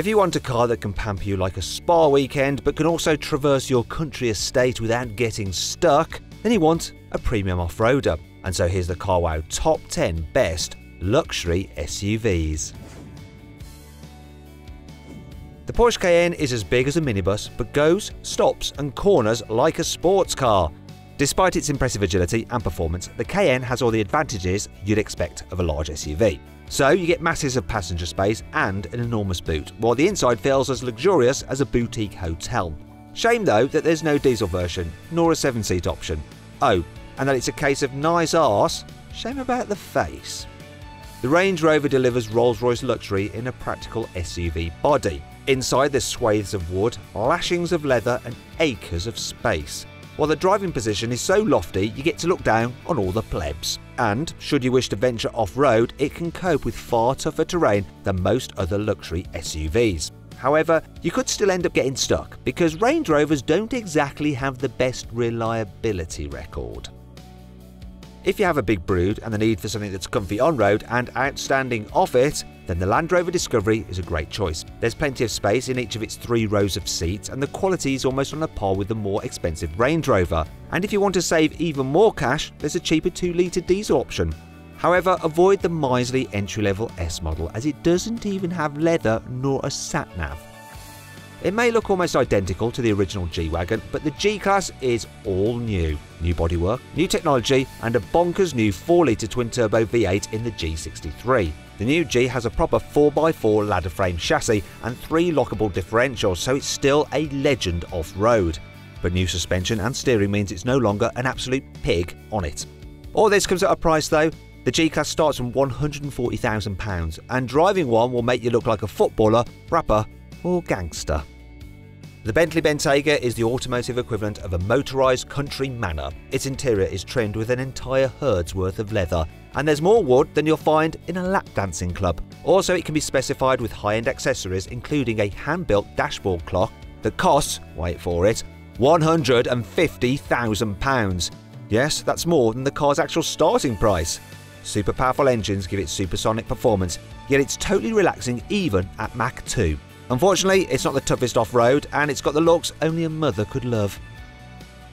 If you want a car that can pamper you like a spa weekend, but can also traverse your country estate without getting stuck, then you want a premium off-roader. And so here's the CarWow Top 10 Best Luxury SUVs. The Porsche Cayenne is as big as a minibus, but goes, stops and corners like a sports car. Despite its impressive agility and performance, the Cayenne has all the advantages you'd expect of a large SUV. So you get masses of passenger space and an enormous boot, while the inside feels as luxurious as a boutique hotel. Shame though that there's no diesel version, nor a 7-seat option. Oh, and that it's a case of nice arse, shame about the face. The Range Rover delivers Rolls-Royce luxury in a practical SUV body. Inside there's swathes of wood, lashings of leather and acres of space. While the driving position is so lofty, you get to look down on all the plebs. And, should you wish to venture off-road, it can cope with far tougher terrain than most other luxury SUVs. However, you could still end up getting stuck, because Range Rovers don't exactly have the best reliability record. If you have a big brood and the need for something that's comfy on-road and outstanding off-it, then the Land Rover Discovery is a great choice. There's plenty of space in each of its 3 rows of seats and the quality is almost on a par with the more expensive Range Rover. And if you want to save even more cash, there's a cheaper 2-litre diesel option. However, avoid the miserly entry-level S model as it doesn't even have leather nor a sat-nav. It may look almost identical to the original G-Wagon, but the G-Class is all new. New bodywork, new technology and a bonkers new 4-litre twin-turbo V8 in the G63. The new G has a proper 4x4 ladder frame chassis and 3 lockable differentials, so it's still a legend off-road. But new suspension and steering means it's no longer an absolute pig on it. All this comes at a price though. The G-Class starts from £140,000 and driving one will make you look like a footballer, rapper or gangster. The Bentley Bentayga is the automotive equivalent of a motorised country manor. Its interior is trimmed with an entire herd's worth of leather, and there's more wood than you'll find in a lap dancing club. Also, it can be specified with high-end accessories, including a hand-built dashboard clock that costs, wait for it, £150,000. Yes, that's more than the car's actual starting price. Super powerful engines give it supersonic performance, yet it's totally relaxing even at Mach 2. Unfortunately, it's not the toughest off-road and it's got the looks only a mother could love.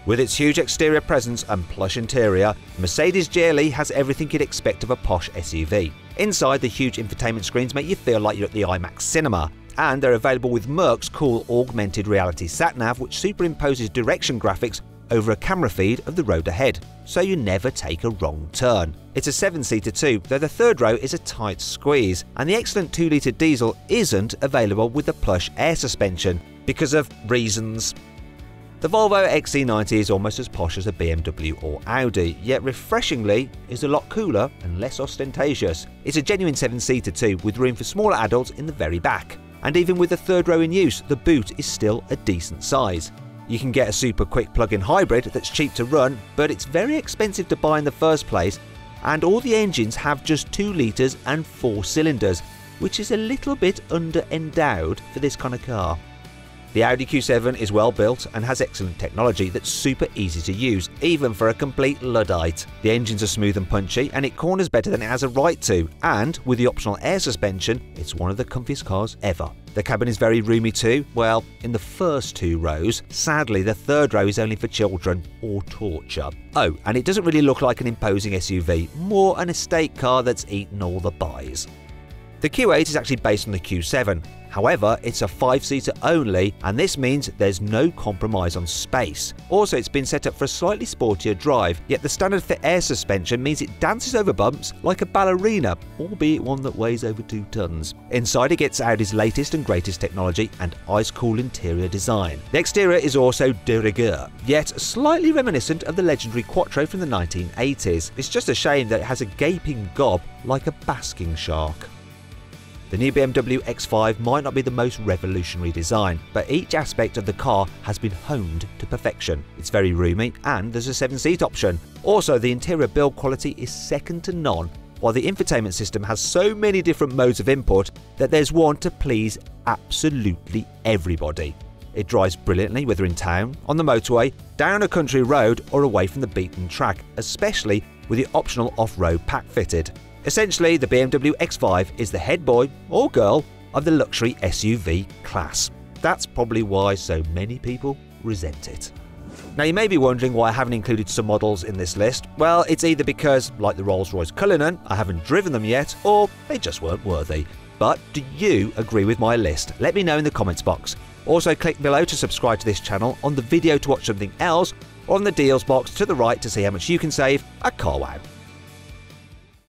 With its huge exterior presence and plush interior, Mercedes GLE has everything you'd expect of a posh SUV. Inside, the huge infotainment screens make you feel like you're at the IMAX cinema, and they're available with Merc's cool augmented reality sat-nav which superimposes direction graphics over a camera feed of the road ahead, so you never take a wrong turn. It's a 7-seater too, though the third row is a tight squeeze, and the excellent 2-litre diesel isn't available with the plush air suspension, because of reasons. The Volvo XC90 is almost as posh as a BMW or Audi, yet refreshingly is a lot cooler and less ostentatious. It's a genuine 7-seater too, with room for smaller adults in the very back. And even with the third row in use, the boot is still a decent size. You can get a super quick plug-in hybrid that's cheap to run, but it's very expensive to buy in the first place, and all the engines have just 2 litres and 4 cylinders, which is a little bit under-endowed for this kind of car. The Audi Q7 is well built and has excellent technology that's super easy to use, even for a complete Luddite. The engines are smooth and punchy, and it corners better than it has a right to, and with the optional air suspension, it's one of the comfiest cars ever. The cabin is very roomy too, well, in the first 2 rows. Sadly, the third row is only for children or torture. Oh, and it doesn't really look like an imposing SUV, more an estate car that's eaten all the buys. The Q8 is actually based on the Q7, however, it's a 5-seater only, and this means there's no compromise on space. Also, it's been set up for a slightly sportier drive, yet the standard fit air suspension means it dances over bumps like a ballerina, albeit one that weighs over 2 tons. Inside, it gets Audi's latest and greatest technology and ice-cool interior design. The exterior is also de rigueur, yet slightly reminiscent of the legendary Quattro from the 1980s. It's just a shame that it has a gaping gob like a basking shark. The new BMW X5 might not be the most revolutionary design, but each aspect of the car has been honed to perfection. It's very roomy and there's a 7-seat option. Also, the interior build quality is second to none, while the infotainment system has so many different modes of input that there's one to please absolutely everybody. It drives brilliantly whether in town, on the motorway, down a country road or away from the beaten track, especially with the optional off-road pack fitted. Essentially, the BMW X5 is the head boy, or girl, of the luxury SUV class. That's probably why so many people resent it. Now you may be wondering why I haven't included some models in this list. Well, it's either because, like the Rolls-Royce Cullinan, I haven't driven them yet, or they just weren't worthy. But do you agree with my list? Let me know in the comments box. Also click below to subscribe to this channel, on the video to watch something else, or on the deals box to the right to see how much you can save at CarWow.